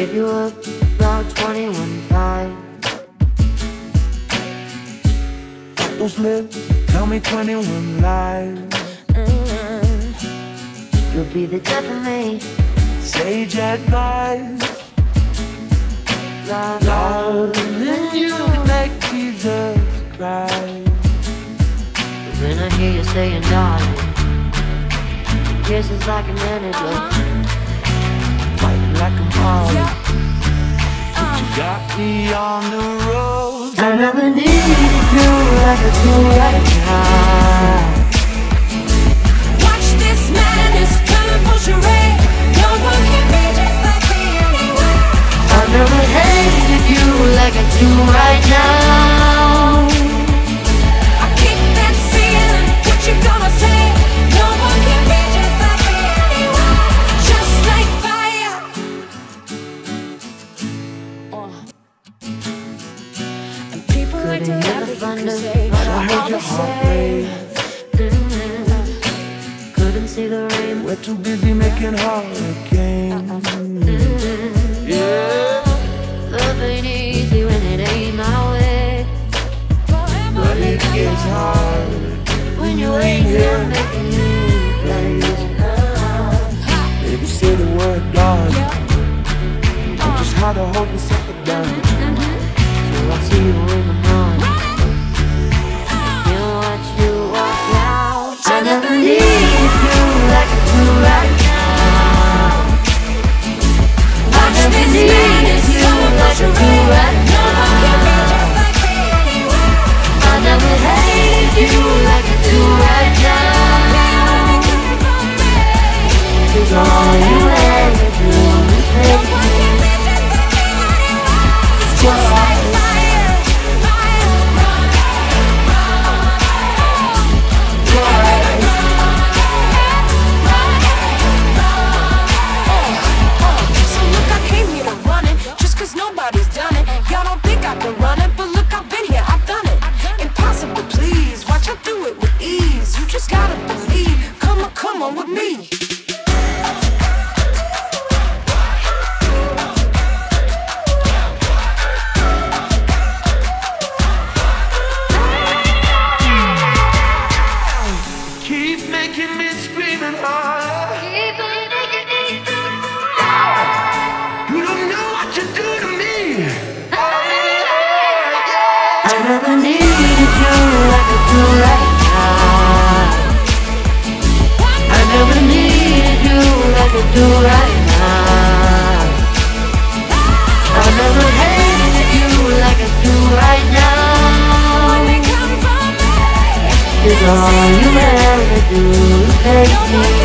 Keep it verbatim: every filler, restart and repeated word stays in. give you up about twenty-one times. Fuck those lips, tell me twenty-one lies. Mm-hmm. You'll be the death of me. Sage advice. Love, love, loving you like Jesus Christ. When I hear you saying, darling, kisses like an energy. Uh-huh. Like a mom, yeah. uh. But you got me on the road. I never needed you like I do right now. Watch this madness, colorful charade. No one can be just like me anyway. I never hated you like I do right now. I kick that ceiling, what you gonna say? No one can be just like me anyway. Just like fire. I heard your heart rain. Mm-hmm. Couldn't see the rain. We're too busy making hurricanes. Uh-uh. Mm-hmm. Yeah. Love ain't easy when it ain't my way. Forever, but it gets hard when you ain't here making new plays. Baby, say the word, darling. Yeah. I'm just hard to hold myself up down. Mm-hmm. So I see you in the morning. I never need you like I do right now. Watch this madness, so much you right now. No one can be just like me anyway. I never hate you like I do right now. Cause all you ever do is hate me. No one can be just like me anyway. It's just like fire. All you ever do is hate me.